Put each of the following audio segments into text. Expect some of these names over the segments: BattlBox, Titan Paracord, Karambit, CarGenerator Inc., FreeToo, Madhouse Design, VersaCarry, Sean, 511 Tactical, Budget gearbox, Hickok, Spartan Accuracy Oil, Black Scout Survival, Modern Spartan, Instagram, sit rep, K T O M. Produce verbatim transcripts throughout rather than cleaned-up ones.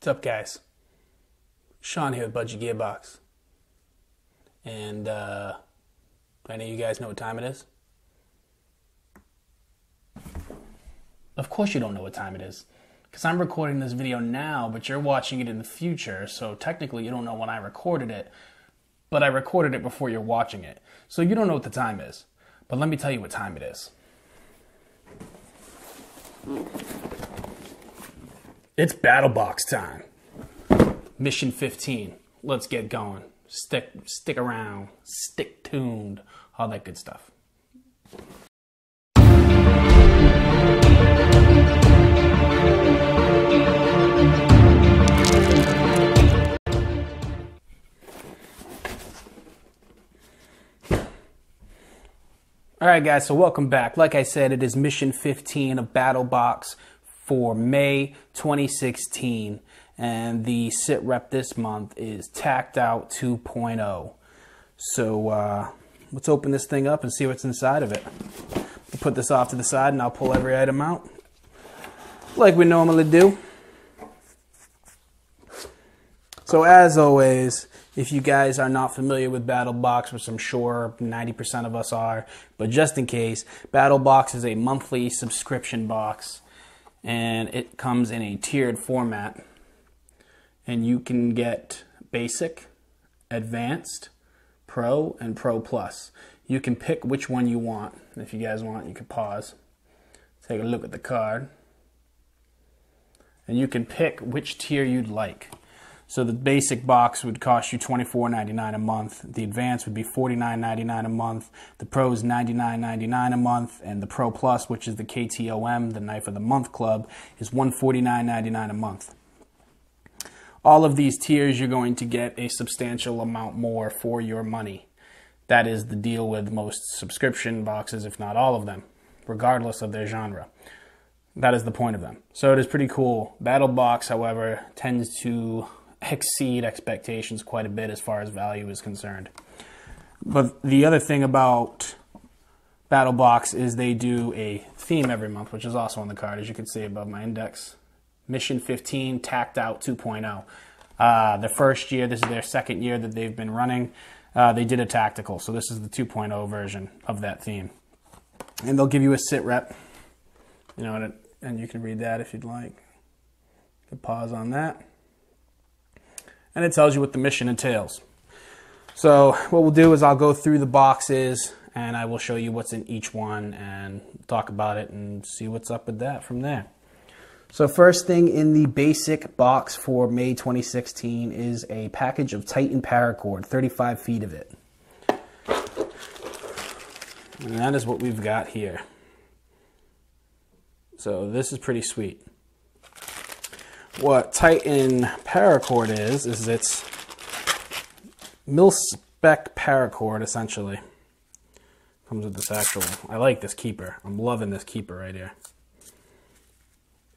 What's up, guys? Sean here with Budget Gearbox. And uh, I know you guys know what time it is. Of course you don't know what time it is, because I'm recording this video now, but you're watching it in the future, so technically you don't know when I recorded it, but I recorded it before you're watching it. So you don't know what the time is, but let me tell you what time it is. It's BattlBox time. Mission fifteen. Let's get going. Stick, stick around. Stick tuned. All that good stuff. All right, guys. So welcome back. Like I said, it is Mission fifteen of BattlBox for May twenty sixteen, and the sit rep this month is Tacked Out two point oh. So uh, let's open this thing up and see what's inside of it. We'll put this off to the side and I'll pull every item out like we normally do. So as always, if you guys are not familiar with BattlBox, which I'm sure ninety percent of us are, but just in case, BattlBox is a monthly subscription box, and it comes in a tiered format, and you can get Basic, Advanced, Pro, and Pro Plus. You can pick which one you want. If you guys want, you can pause, take a look at the card, and you can pick which tier you'd like. So the Basic box would cost you twenty-four ninety-nine a month, the Advanced would be forty-nine ninety-nine a month, the Pro is ninety-nine ninety-nine a month, and the Pro Plus, which is the K T O M, the Knife of the Month Club, is one forty-nine ninety-nine a month. All of these tiers, you're going to get a substantial amount more for your money. That is the deal with most subscription boxes, if not all of them, regardless of their genre. That is the point of them. So it is pretty cool. BattlBox, however, tends to exceed expectations quite a bit as far as value is concerned. But the other thing about BattlBox is they do a theme every month, which is also on the card, as you can see above my index. Mission fifteen, Tacked Out two point oh. Uh, the first year, this is their second year that they've been running, uh, they did a tactical. So this is the two point oh version of that theme. And they'll give you a sit rep, you know, and, it, and you can read that if you'd like. You can pause on that. And it tells you what the mission entails. So what we'll do is I'll go through the boxes and I will show you what's in each one and talk about it and see what's up with that from there. So first thing in the Basic box for May twenty sixteen is a package of Titan Paracord, thirty-five feet of it. And that is what we've got here. So this is pretty sweet. What Titan Paracord is, is it's mil-spec paracord, essentially. Comes with this actual, I like this keeper. I'm loving this keeper right here.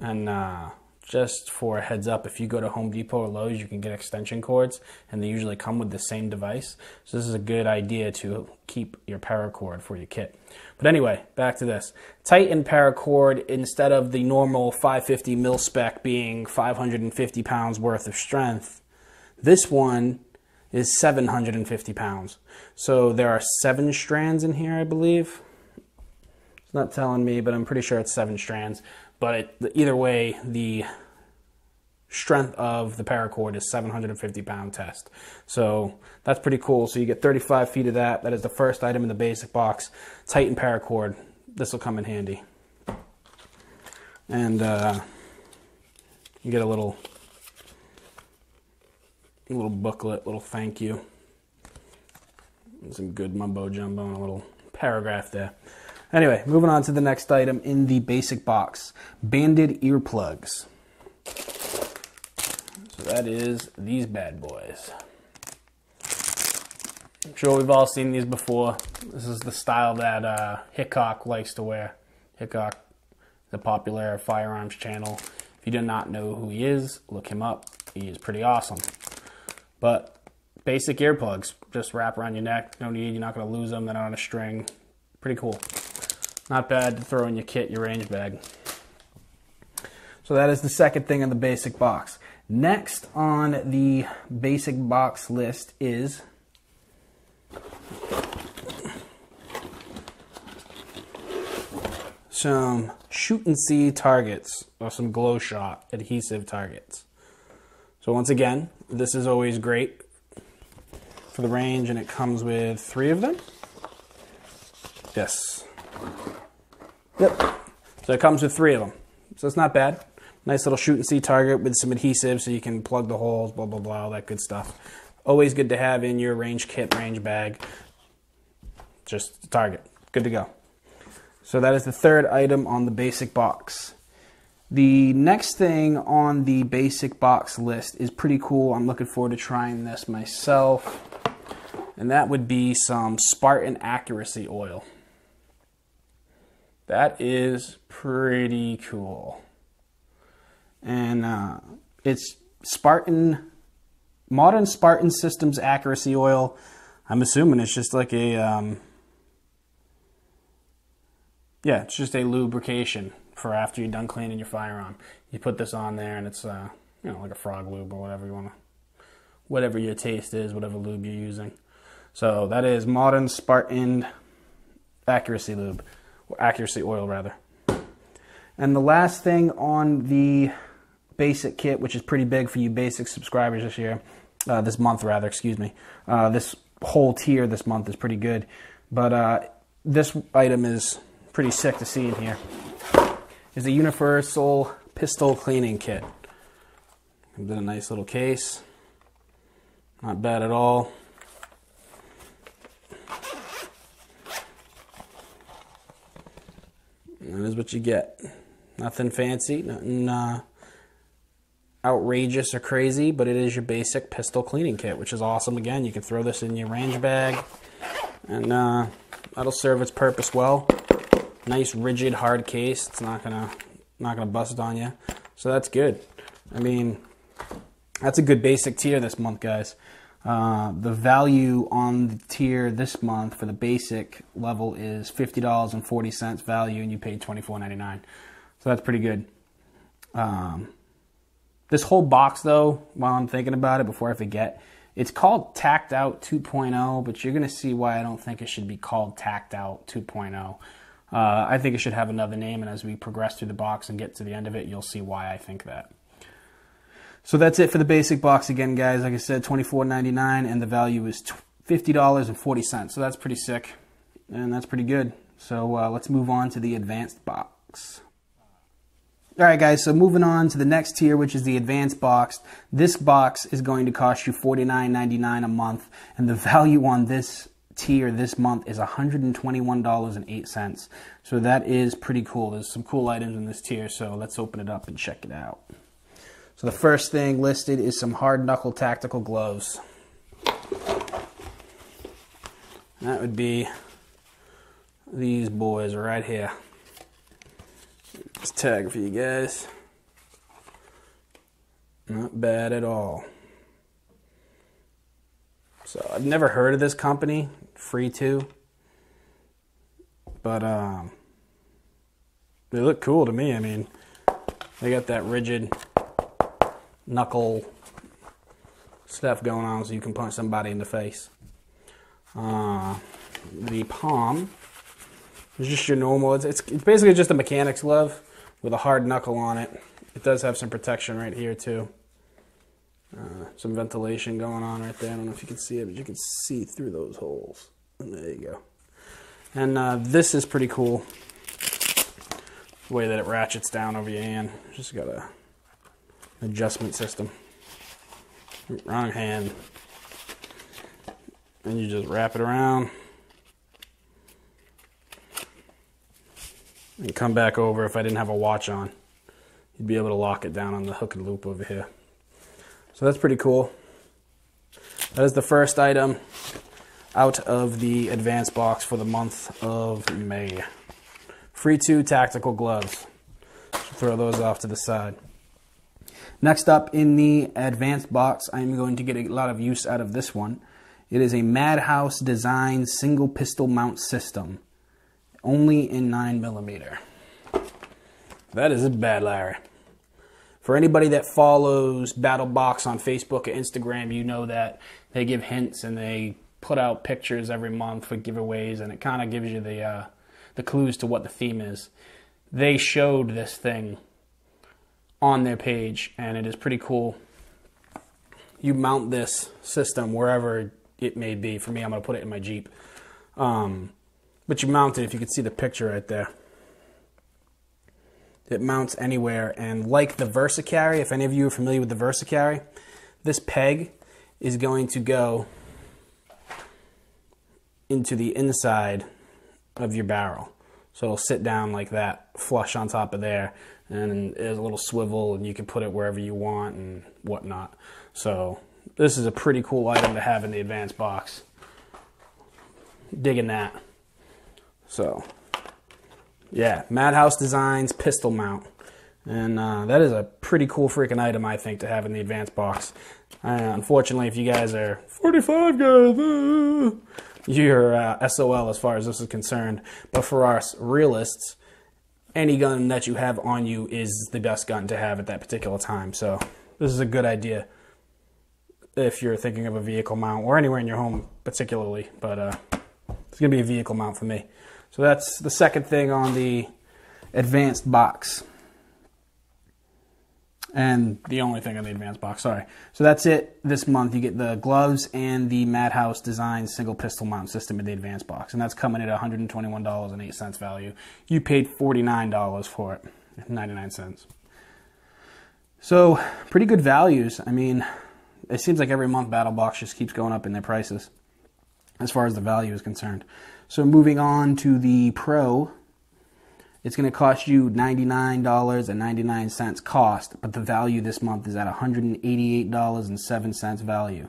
And uh, just for a heads up, if you go to Home Depot or Lowe's, you can get extension cords, and they usually come with the same device. So this is a good idea to keep your paracord for your kit. But anyway, back to this. Titan Paracord, instead of the normal five fifty mil spec being five hundred fifty pounds worth of strength, this one is seven hundred fifty pounds. So there are seven strands in here, I believe. It's not telling me, but I'm pretty sure it's seven strands. But it, either way, the strength of the paracord is seven hundred fifty pound test. So that's pretty cool. So you get thirty-five feet of that. That is the first item in the Basic box, Titan Paracord. This will come in handy. And uh, you get a little, a little booklet, little thank you. And some good mumbo jumbo and a little paragraph there. Anyway, moving on to the next item in the Basic box, banded earplugs. So that is these bad boys. I'm sure we've all seen these before. This is the style that uh, Hickok likes to wear. Hickok, the popular firearms channel. If you do not know who he is, look him up. He is pretty awesome. But basic earplugs, just wrap around your neck. No need, you're not going to lose them. They're not on a string. Pretty cool. Not bad to throw in your kit, your range bag. So that is the second thing in the Basic box. Next on the basic box list is some shoot and see targets, or some glow shot adhesive targets. So once again, this is always great for the range, and it comes with three of them. Yes. Yep. So it comes with three of them. So it's not bad. Nice little shoot and see target with some adhesive so you can plug the holes, blah, blah, blah, all that good stuff. Always good to have in your range kit, range bag. Just the target. Good to go. So that is the third item on the basic box. The next thing on the basic box list is pretty cool. I'm looking forward to trying this myself. And that would be some Spartan Accuracy Oil. That is pretty cool. And uh, it's Spartan, Modern Spartan Systems Accuracy Oil. I'm assuming it's just like a, um, yeah, it's just a lubrication for after you're done cleaning your firearm. You put this on there and it's, uh, you know, like a frog lube or whatever you want to, whatever your taste is, whatever lube you're using. So that is Modern Spartan Accuracy Lube, or Accuracy Oil rather. And the last thing on the basic kit, which is pretty big for you basic subscribers this year, uh, this month rather, excuse me. Uh, this whole tier this month is pretty good, but uh, this item is pretty sick to see in here. Is the Universal Pistol Cleaning Kit. Comes in a nice little case. Not bad at all. And that is what you get. Nothing fancy, nothing uh, outrageous or crazy, but it is your basic pistol cleaning kit, which is awesome. Again, you can throw this in your range bag, and uh, that'll serve its purpose well. Nice rigid hard case. It's not gonna not gonna bust on you, so that's good. I mean, that's a good basic tier this month, guys. Uh, the value on the tier this month for the basic level is fifty dollars and forty cents value, and you paid twenty-four ninety-nine. So that's pretty good. Um, this whole box, though, while I'm thinking about it, before I forget, it's called Tacked Out two point oh, but you're gonna see why I don't think it should be called Tacked Out two point oh. Uh, I think it should have another name, and as we progress through the box and get to the end of it, you'll see why I think that. So that's it for the basic box again, guys. Like I said, twenty-four ninety-nine, and the value is fifty dollars and forty cents. So that's pretty sick, and that's pretty good. So uh, let's move on to the advanced box. All right, guys, so moving on to the next tier, which is the advanced box. This box is going to cost you forty-nine ninety-nine a month, and the value on this tier this month is one hundred twenty-one dollars and eight cents. So that is pretty cool. There's some cool items in this tier, so let's open it up and check it out. So the first thing listed is some hard knuckle tactical gloves. That would be these boys right here. This tag for you guys. Not bad at all. So I've never heard of this company, FreeToo, but um, they look cool to me. I mean, they got that rigid knuckle stuff going on so you can punch somebody in the face. Uh, the palm is just your normal, it's, it's basically just a mechanic's glove with a hard knuckle on it. It does have some protection right here too. Uh, some ventilation going on right there. I don't know if you can see it, but you can see through those holes. And there you go. And uh, this is pretty cool, the way that it ratchets down over your hand. Just got a adjustment system. Wrong hand. And you just wrap it around and come back over. If I didn't have a watch on, you'd be able to lock it down on the hook and loop over here. So that's pretty cool. That is the first item out of the advanced box for the month of May. FreeToo tactical gloves. Throw those off to the side. Next up in the advanced box, I'm going to get a lot of use out of this one. It is a Madhouse Design single pistol mount system, only in nine millimeter. That is a bad Larry. For anybody that follows BattlBox on Facebook or Instagram, you know that they give hints and they put out pictures every month for giveaways, and it kind of gives you the uh, the clues to what the theme is. They showed this thing on their page, and it is pretty cool. You mount this system wherever it may be. For me, I'm going to put it in my Jeep. Um, but you mount it, if you can see the picture right there. It mounts anywhere, and like the VersaCarry, if any of you are familiar with the VersaCarry, this peg is going to go into the inside of your barrel. So it'll sit down like that, flush on top of there, and there's a little swivel, and you can put it wherever you want and whatnot. So this is a pretty cool item to have in the advanced box. Digging that. So yeah, Madhouse Design's pistol mount. And uh, that is a pretty cool freaking item, I think, to have in the advanced box. Uh, unfortunately, if you guys are forty-five guys, uh, you're uh, S O L as far as this is concerned. But for us realists, any gun that you have on you is the best gun to have at that particular time. So this is a good idea if you're thinking of a vehicle mount or anywhere in your home particularly. But uh, it's going to be a vehicle mount for me. So that's the second thing on the advanced box. And the only thing on the advanced box, sorry. So that's it this month. You get the gloves and the Madhouse Design single pistol mount system in the advanced box. And that's coming at one hundred twenty-one dollars and eight cents value. You paid forty-nine dollars for it, ninety-nine cents. So pretty good values. I mean, it seems like every month BattlBox just keeps going up in their prices as far as the value is concerned. So moving on to the Pro. It's going to cost you ninety-nine dollars and ninety-nine cents cost, but the value this month is at one hundred eighty-eight dollars and seven cents value.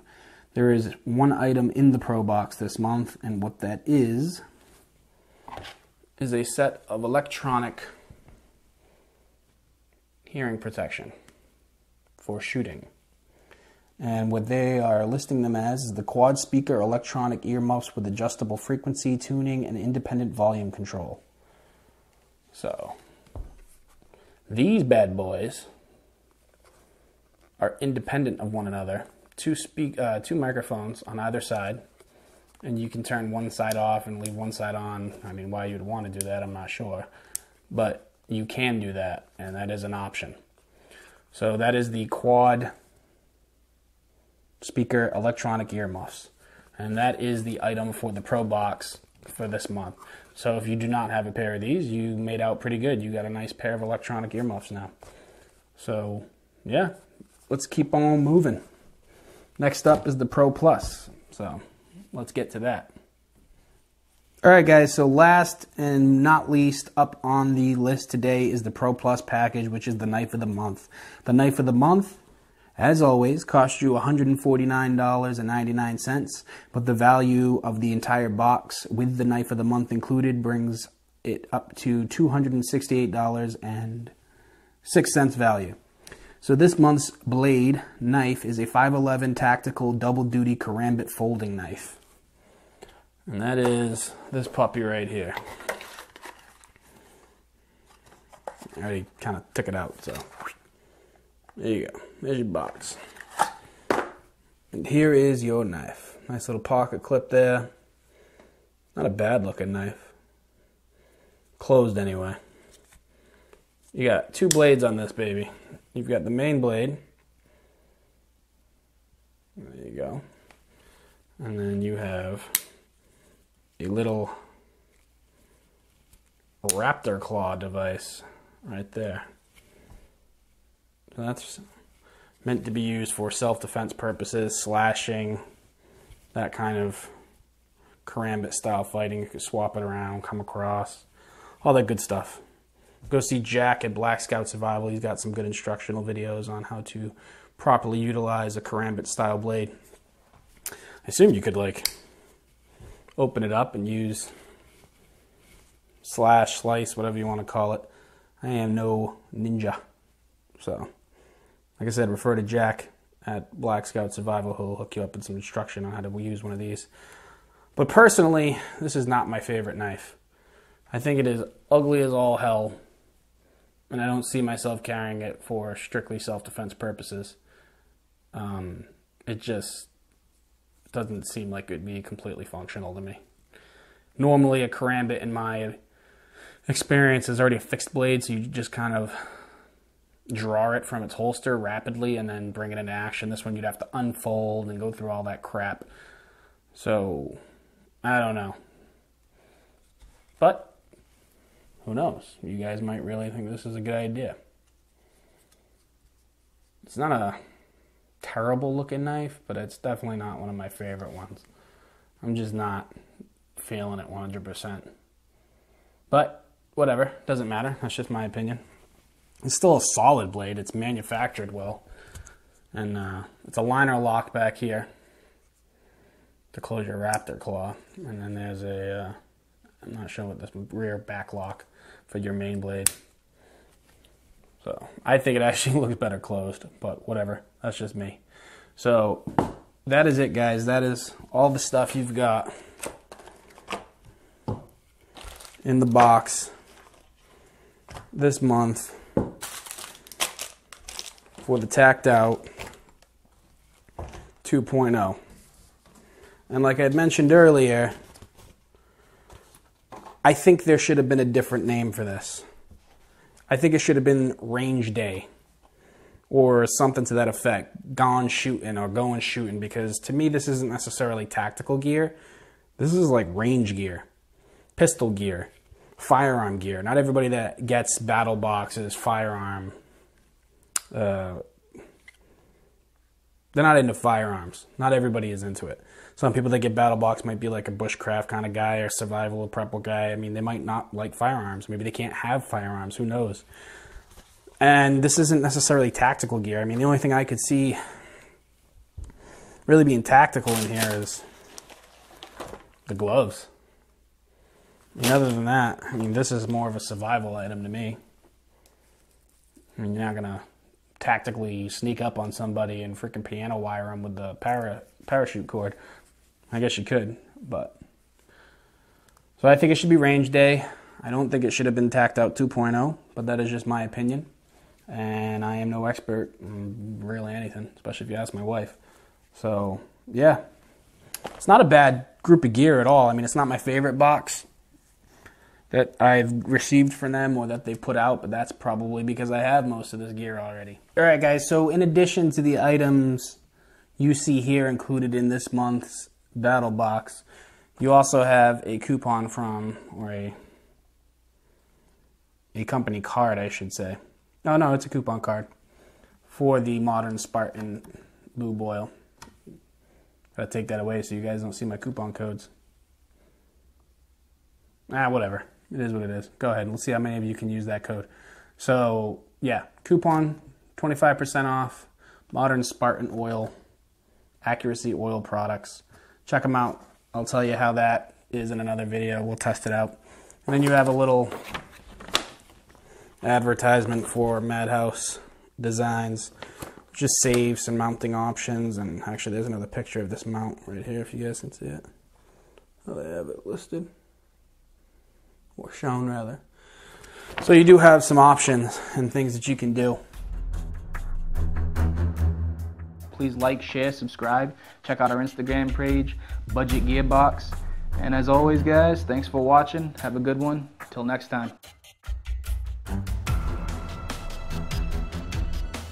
There is one item in the Pro box this month, and what that is, is a set of electronic hearing protection for shooting. And what they are listing them as is the quad speaker electronic earmuffs with adjustable frequency, tuning, and independent volume control. So, these bad boys are independent of one another. Two, speak, uh, two microphones on either side, and you can turn one side off and leave one side on. I mean, why you'd want to do that, I'm not sure. But you can do that, and that is an option. So that is the quad speaker electronic earmuffs. And that is the item for the Pro box for this month. So if you do not have a pair of these, you made out pretty good. You got a nice pair of electronic earmuffs now. So yeah, let's keep on moving. Next up is the Pro Plus. So let's get to that. All right, guys, so last and not least up on the list today is the Pro Plus package, which is the knife of the month. The knife of the month, as always, costs you one hundred forty-nine dollars and ninety-nine cents, but the value of the entire box with the knife of the month included brings it up to two hundred sixty-eight dollars and six cents value. So this month's blade knife is a five eleven Tactical Double Duty Karambit Folding Knife. And that is this puppy right here. I already kind of took it out, so... there you go. There's your box. And here is your knife. Nice little pocket clip there. Not a bad looking knife. Closed anyway. You got two blades on this baby. You've got the main blade. There you go. And then you have a little raptor claw device right there. That's meant to be used for self-defense purposes, slashing, that kind of karambit-style fighting. You can swap it around, come across, all that good stuff. Go see Jack at Black Scout Survival. He's got some good instructional videos on how to properly utilize a karambit-style blade. I assume you could, like, open it up and use slash, slice, whatever you want to call it. I am no ninja, so... like I said, refer to Jack at Black Scout Survival, who'll hook you up with some instruction on how to use one of these. But personally, this is not my favorite knife. I think it is ugly as all hell. and I don't see myself carrying it for strictly self-defense purposes. Um, it just doesn't seem like it'd be completely functional to me. Normally a karambit in my experience is already a fixed blade, so you just kind of draw it from its holster rapidly and then bring it into action. This one you'd have to unfold and go through all that crap. So, I don't know. But, who knows? You guys might really think this is a good idea. It's not a terrible looking knife, but it's definitely not one of my favorite ones. I'm just not feeling it one hundred percent. But, whatever. Doesn't matter. That's just my opinion. It's still a solid blade. It's manufactured well. And uh, it's a liner lock back here to close your Raptor claw. And then there's a, uh, I'm not sure what this rear back lock for your main blade. So I think it actually looks better closed, but whatever. That's just me. So that is it, guys. That is all the stuff you've got in the box this month for the Tacked Out two point oh. And like I had mentioned earlier, I think there should have been a different name for this. I think it should have been Range Day or something to that effect. Gone shooting or going shooting, because to me this isn't necessarily tactical gear. This is like range gear, pistol gear, firearm gear. Not everybody that gets battle boxes, firearm, uh, they're not into firearms. Not everybody is into it. Some people that get battle box might be like a bushcraft kind of guy or survival or prepper guy. I mean, they might not like firearms. Maybe they can't have firearms. Who knows? And this isn't necessarily tactical gear. I mean, the only thing I could see really being tactical in here is the gloves. I mean, other than that, I mean, this is more of a survival item to me. I mean, you're not going to tactically sneak up on somebody and freaking piano wire them with the para, parachute cord. I guess you could, but... So I think it should be Range Day. I don't think it should have been Tacked Out two point oh, but that is just my opinion. And I am no expert in really anything, especially if you ask my wife. So, yeah. It's not a bad group of gear at all. I mean, it's not my favorite box that I've received from them or that they put out, but that's probably because I have most of this gear already. All right, guys, so in addition to the items you see here included in this month's battle box, you also have a coupon from, or a, a company card, I should say. Oh, no, it's a coupon card for the Modern Spartan Lube Oil. Gotta take that away so you guys don't see my coupon codes. Ah, whatever. It is what it is. Go ahead and we'll see how many of you can use that code. So, yeah, coupon, twenty-five percent off, Modern Spartan Oil, Accuracy Oil products. Check them out. I'll tell you how that is in another video. We'll test it out. And then you have a little advertisement for Madhouse Designs. Just saves and mounting options. And actually, there's another picture of this mount right here if you guys can see it. Oh, they have it listed. Or shown, rather. So you do have some options and things that you can do. Please like, share, subscribe. Check out our Instagram page, Budget Gearbox. And as always, guys, thanks for watching. Have a good one. Till next time.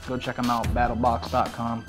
Go check them out, battle box dot com.